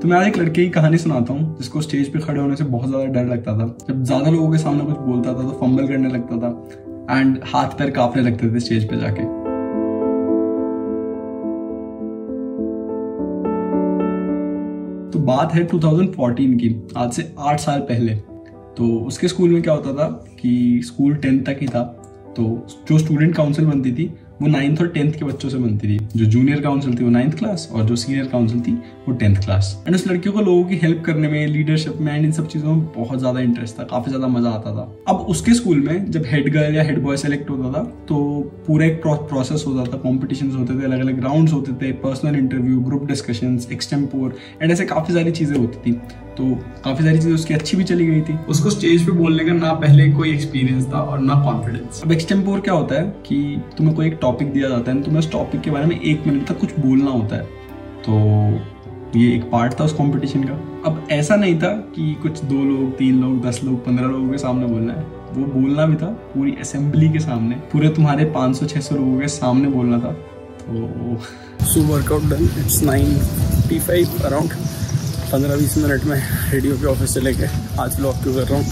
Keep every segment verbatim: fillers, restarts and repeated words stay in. तो मैं आज एक लड़के की कहानी सुनाता हूँ जिसको स्टेज पे खड़े होने से बहुत ज़्यादा डर लगता था। जब ज़्यादा लोगों के सामने कुछ बोलता था तो फंबल करने लगता था एंड हाथ पैर कांपने लगते थे स्टेज पे जाके। तो बात है दो हज़ार चौदह की, आज से आठ साल पहले। तो उसके स्कूल में क्या होता था कि स्कूल टेंथ तक ही था, तो जो स्टूडेंट काउंसिल बनती थी वो नाइन्थ और टेंथ के बच्चों से बनती थी। जो जूनियर काउंसिल थी वो नाइन्थ क्लास और जो सीनियर काउंसिल थी वो टेंथ क्लास। एंड उस लड़कियों को लोगों की हेल्प करने में, लीडरशिप में एंड इन सब चीज़ों में बहुत ज़्यादा इंटरेस्ट था, काफ़ी ज़्यादा मज़ा आता था। अब उसके स्कूल में जब हेड गर्ल या हेड बॉय सेलेक्ट होता था तो पूरा एक प्रोसेस होता था, कॉम्पिटिशन होते थे, अलग अलग राउंड्स होते थे, personal interview, group discussions, extempore and ऐसे काफ़ी सारी चीज़ें होती थी। तो काफ़ी सारी चीज़ें उसकी अच्छी भी चली गई थी। उसको स्टेज पे बोलने का ना पहले कोई एक्सपीरियंस था और ना कॉन्फिडेंस। अब एक्सटेम्पोर क्या होता है कि तुम्हें कोई एक टॉपिक दिया जाता है, तुम्हें उस टॉपिक के बारे में एक मिनट तक कुछ बोलना होता है। तो ये एक पार्ट था उस कॉम्पिटिशन का। अब ऐसा नहीं था कि कुछ दो लोग, तीन लोग, दस लोग, पंद्रह लोगों के सामने बोलना है। वो बोलना भी था पूरी असेंबली के सामने, पूरे तुम्हारे पाँच सौ छः सौ लोगों के सामने बोलना था। तो so workout done, it's nine fifty five, around पंद्रह बीस मिनट में रेडियो पे ऑफिस से लेके आज ब्लॉग क्यों कर रहा हूँ,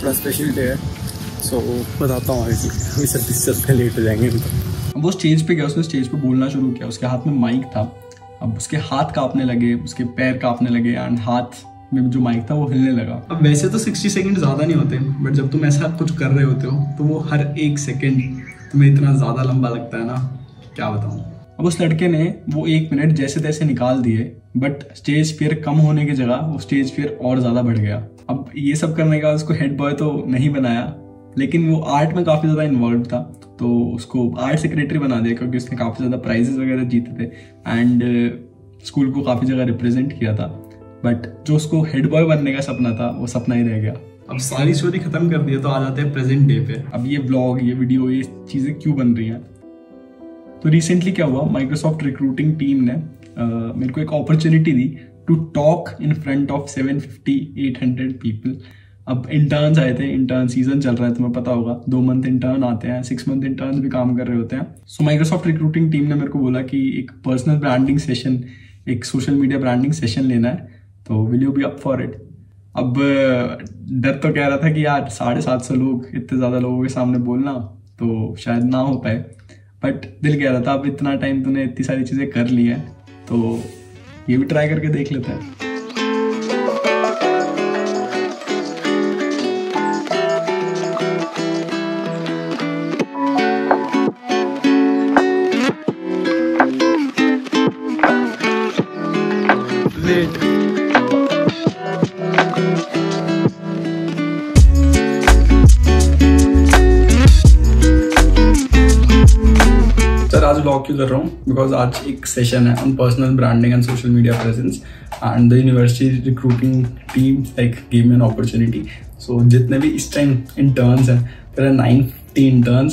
थोड़ा स्पेशल डे है। सो so, बताता हूँ कि अभी सब किस चलते लेट हो जाएंगे। अब वो स्टेज पे गया, उसने स्टेज पे बोलना शुरू किया, उसके हाथ में माइक था। अब उसके हाथ कांपने लगे, उसके पैर कांपने लगे एंड हाथ में जो माइक था वो हिलने लगा। अब वैसे तो सिक्सटी सेकेंड ज़्यादा नहीं होते, बट जब तुम ऐसा कुछ कर रहे होते हो तो वो हर एक सेकेंड तुम्हें इतना ज़्यादा लंबा लगता है ना, क्या बताऊँ। अब उस लड़के ने वो एक मिनट जैसे तैसे निकाल दिए, बट स्टेज फेयर कम होने की जगह वो स्टेज फेयर और ज़्यादा बढ़ गया। अब ये सब करने का उसको हेड बॉय तो नहीं बनाया, लेकिन वो आर्ट में काफ़ी ज़्यादा इन्वॉल्व था तो उसको आर्ट सेक्रेटरी बना दिया, क्योंकि उसने काफ़ी ज़्यादा प्राइजेस वगैरह जीते थे एंड स्कूल को काफ़ी जगह रिप्रेजेंट किया था। बट जो उसको हेड बॉय बनने का सपना था वो सपना ही रह गया। अब सारी स्टोरी ख़त्म कर दिया तो आ जाते हैं प्रेजेंट डे पे। अब ये ब्लॉग, ये वीडियो, ये चीज़ें क्यों बन रही हैं? तो रिसेंटली क्या हुआ, माइक्रोसॉफ्ट रिक्रूटिंग टीम ने uh, मेरे को एक अपॉर्चुनिटी दी to talk in front of seven fifty eight hundred people. अब इंटर्न्स आए थे, इंटर्न सीजन चल रहा है, तुम्हें पता होगा, दो मंथ इंटर्न आते हैं, सिक्स मंथ इंटर्न्स भी काम कर रहे होते हैं। सो माइक्रोसॉफ्ट रिक्रूटिंग टीम ने मेरे को बोला कि एक पर्सनल ब्रांडिंग सेशन, एक सोशल मीडिया ब्रांडिंग सेशन लेना है, तो will you be up for it. अब डर तो कह रहा था कि यार साढ़े सात सौ लोग, इतने ज़्यादा लोगों के सामने बोलना तो शायद ना हो पाए, बट दिल कह रहा था अब इतना टाइम तूने इतनी सारी चीज़ें कर ली हैं तो ये भी ट्राई करके देख लेते हैं। आज ब्लॉग क्यों कर रहा हूँ? बिकॉज आज एक सेशन है on personal branding and social media presence and the university recruiting team like give me an opportunity. So जितने भी इस टाइम इंटर्न्स हैं, there are ninety interns,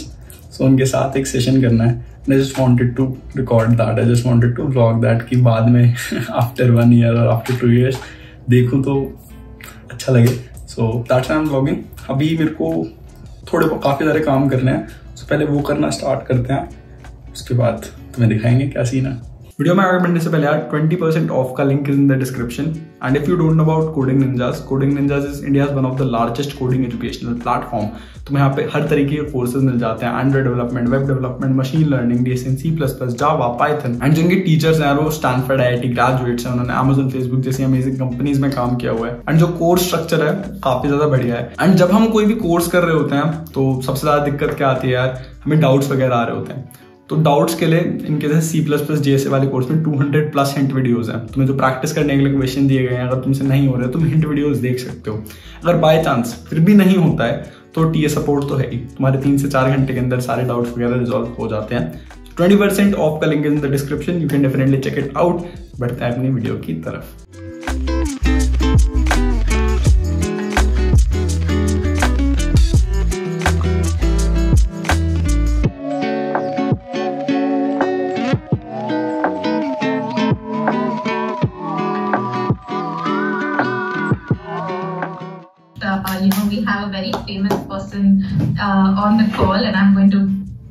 so उनके साथ एक सेशन करना है। I just wanted to record that, I just wanted to blog that कि बाद में आफ्टर वन ईयर और आफ्टर टू ईयर्स देखूँ तो अच्छा लगे। So that's why I M blogging. अभी मेरे को थोड़े काफ़ी सारे काम करने हैं, सो so, पहले वो करना स्टार्ट करते हैं, उसके बाद तुम्हें दिखाएंगे क्या सीन है। वीडियो में आगे बढ़ने से पहले यार ट्वेंटी परसेंट ऑफ का link is in the description. And if you don't know about coding ninjas, coding ninjas is India's one of the largest coding educational platform. तुम्हें यहाँ पे हर तरीके के कोर्सेज मिल जाते हैं, Android development, web development, machine learning, DSA, C plus plus, Java, Python. And जिनके teachers हैं वो Stanford I I T graduates हैं, उन्होंने अमेजन, फेसबुक जैसी अमेजिंग कंपनीज में काम किया हुआ है। एंड जो कोर्स स्ट्रक्चर है काफी ज्यादा बढ़िया है। एंड जब हम कोई भी कोर्स कर रहे होते हैं तो सबसे ज्यादा दिक्कत क्या आती है यार, हमें डाउट्स वगैरह आ रहे होते हैं। तो डाउट्स के लिए इनके जैसे सी प्लस प्लस डीएसए वाले कोर्स में two hundred plus hint videos हैं। तुम्हें जो प्रैक्टिस करने के लिए क्वेश्चन दिए गए हैं, अगर तुमसे नहीं हो रहे तुम हिंट वीडियोस देख सकते हो। अगर बाय चांस फिर भी नहीं होता है तो टीए सपोर्ट तो है ही, तुम्हारे तीन से चार घंटे के अंदर सारे डाउट्स वगैरह रिजॉल्व हो जाते हैं। ट्वेंटी परसेंट ऑफ का link in the description, you can definitely check it out. बढ़ते हैं अपनी वीडियो की तरफ। Person uh, on the call, and I'm going to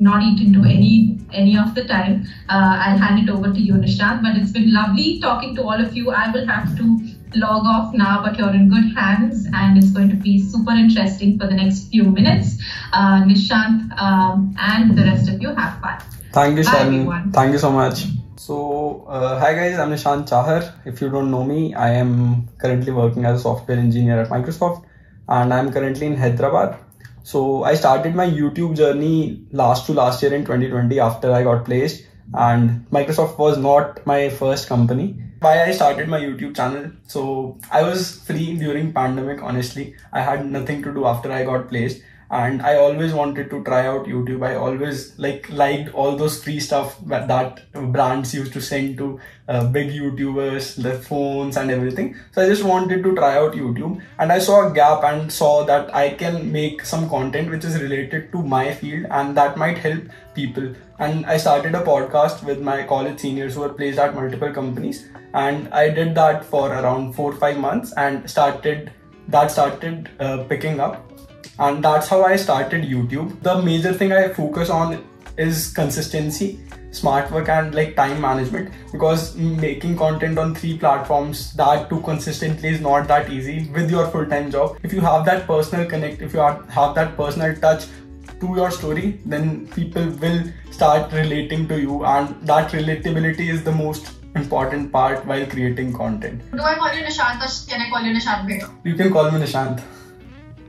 not eat into any any me of the time. Uh, I'll hand it over to you, Nishant. But it's been lovely talking to all of you. I will have to log off now, but you're in good hands, and it's going to be super interesting for the next few minutes. Uh, Nishant um, and the rest of you, have fun. Thank you, Sharon. Thank you so much. So, uh, hi guys, I'm Nishant Chahar. If you don't know me, I am currently working as a software engineer at Microsoft, and I'm currently in Hyderabad. So I started my YouTube journey last to last year in twenty twenty after I got placed, and Microsoft was not my first company. Why I started my YouTube channel. So I was free during pandemic, honestly. I had nothing to do after I got placed, and I always wanted to try out YouTube. I always like liked all those free stuff that, that brands used to send to uh, big YouTubers, their phones and everything. So I just wanted to try out YouTube, and I saw a gap and saw that I can make some content which is related to my field and that might help people. And I started a podcast with my college seniors who were placed at multiple companies, and I did that for around four or five months and started that started uh, picking up. And that's how I started YouTube. The major thing I focus on is consistency, smart work and like time management, because making content on three platforms that too consistently is not that easy with your full-time job. If you have that personal connect, if you have that personal touch to your story, then people will start relating to you, and that relatability is the most important part while creating content. Do I call you Nishant or can I call you Nishant later? You can call me Nishant.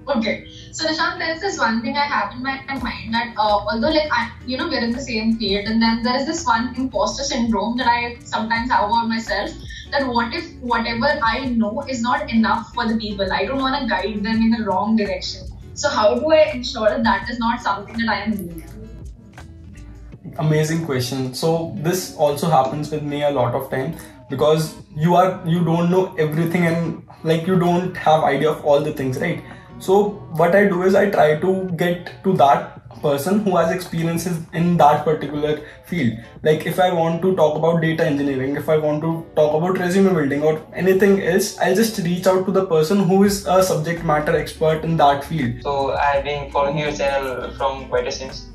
Okay. So Nishant, there's this one thing I had in my mind that uh, although like I, you know, we're in the same field, and then there is this one imposter syndrome that I sometimes have about myself, that what if whatever I know is not enough for the people? I don't want to guide them in the wrong direction. So how do I ensure that that is not something that I am doing? Amazing question. So this also happens with me a lot of time, because you are you don't know everything, and like you don't have idea of all the things, right? So what I do is I try to get to that person who has experiences in that particular field. Like if I want to talk about data engineering, if I want to talk about resume building or anything else, I'll just reach out to the person who is a subject matter expert in that field. So I've been following your channel from quite a since.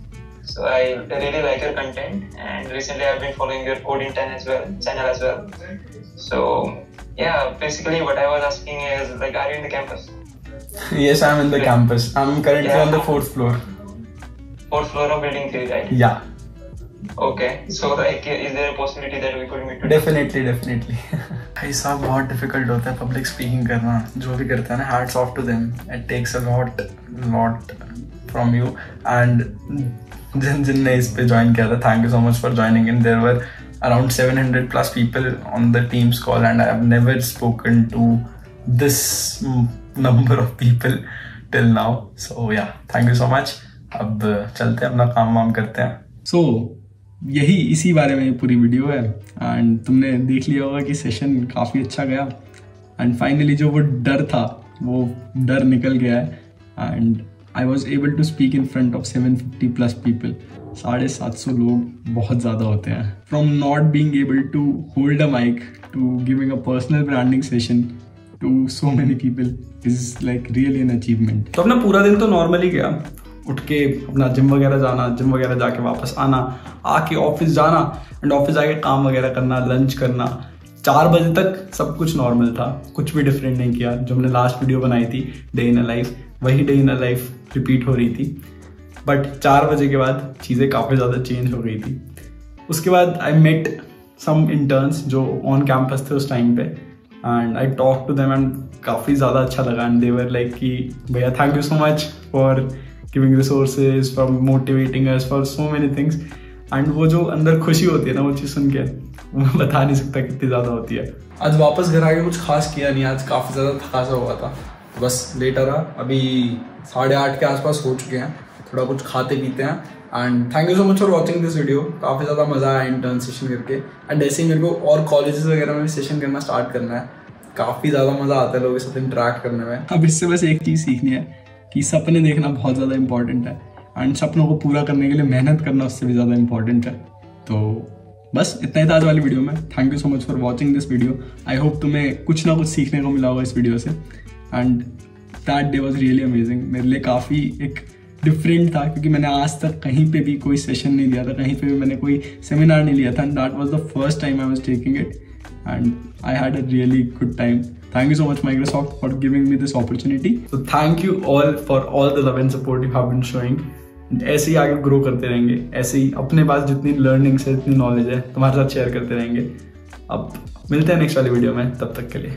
So I really like your content, and recently I've been following your Code in ten as well, channel as well. So yeah, basically what I was asking is like, are you in the campus? Yes, I'm in the campus. I'm currently yeah. on the fourth floor. Fourth floor of building three, right? Yeah. Okay. So, like, is there a possibility that we could meet today? Definitely, definitely. Hey, it's very difficult to do public speaking. Whatever you do, hats off to them. It takes a lot, lot from you. And who joined this, thank you so much for joining in. There were around seven hundred plus people on the Teams call, and I've never spoken to this number of people till now. So yeah, thank you so much. अब चलते हैं अपना काम वाम करते हैं. So यही इसी बारे में पूरी वीडियो है, and तुमने देख लिया होगा कि सेशन काफ़ी अच्छा गया, and finally जो वो डर था वो डर निकल गया है, and I was able to speak in front of seven fifty plus people. साढ़े सात सौ लोग बहुत ज़्यादा होते हैं. From not being able to hold a mic to giving a personal branding session to so many people is like really an achievement. तो अपना पूरा दिन तो normally गया, उठ के अपना जिम वगैरह जाना, जिम वगैरह जाके वापस आना, आके ऑफिस जाना, एंड ऑफिस आके काम वगैरह करना, लंच करना. चार बजे तक सब कुछ नॉर्मल था, कुछ भी डिफरेंट नहीं किया. जो हमने लास्ट वीडियो बनाई थी डे इन अ लाइफ, वही day in a life repeat हो रही थी, बट चार बजे के बाद चीज़ें काफ़ी ज़्यादा चेंज हो गई थी. उसके बाद आई मेट सम इंटर्न्स जो ऑन कैंपस थे उस टाइम पे, and I talked to them and काफ़ी ज़्यादा अच्छा लगा, and they were like कि भैया thank you so much for giving resources, for motivating us, for so many things. And वो जो अंदर खुशी होती है ना वो चीज़ सुन के वो बता नहीं सकता कितनी ज़्यादा होती है. आज वापस घर आके कुछ खास किया नहीं, आज काफ़ी ज़्यादा थका सा हुआ था, बस लेटा रहा. अभी साढ़े आठ के आसपास हो चुके हैं, थोड़ा कुछ खाते पीते हैं. And thank you so much for watching this video. काफ़ी ज़्यादा मज़ा आया इंटर्न सेशन करके, एंड ऐसे ही मेरे को और कॉलेजेस वगैरह में भी सेशन करना स्टार्ट करना है. काफ़ी ज़्यादा मज़ा आता है लोगों के साथ इंटरेक्ट करने में. अब इससे बस एक चीज़ सीखनी है कि सपने देखना बहुत ज़्यादा इंपॉर्टेंट है, एंड सपनों को पूरा करने के लिए मेहनत करना उससे भी ज़्यादा इंपॉर्टेंट है. तो बस इतना ही था आज वाली वीडियो में. Thank you so much for watching this video. I hope तुम्हें कुछ ना कुछ सीखने को मिला होगा इस वीडियो से, and that day was really amazing. मेरे लिए काफ़ी एक डिफरेंट था, क्योंकि मैंने आज तक कहीं पे भी कोई सेशन नहीं दिया था, कहीं पे भी मैंने कोई सेमिनार नहीं लिया था, and that was the first time I was taking it and I had a really good time. Thank you so much, Microsoft, for giving me this opportunity. So thank you all for all the love and support you have been showing. ऐसे ही आगे grow करते रहेंगे, ऐसे ही अपने पास जितनी learning है, जितनी knowledge है, तुम्हारे साथ share करते रहेंगे. अब मिलते हैं next वाली video में, तब तक के लिए.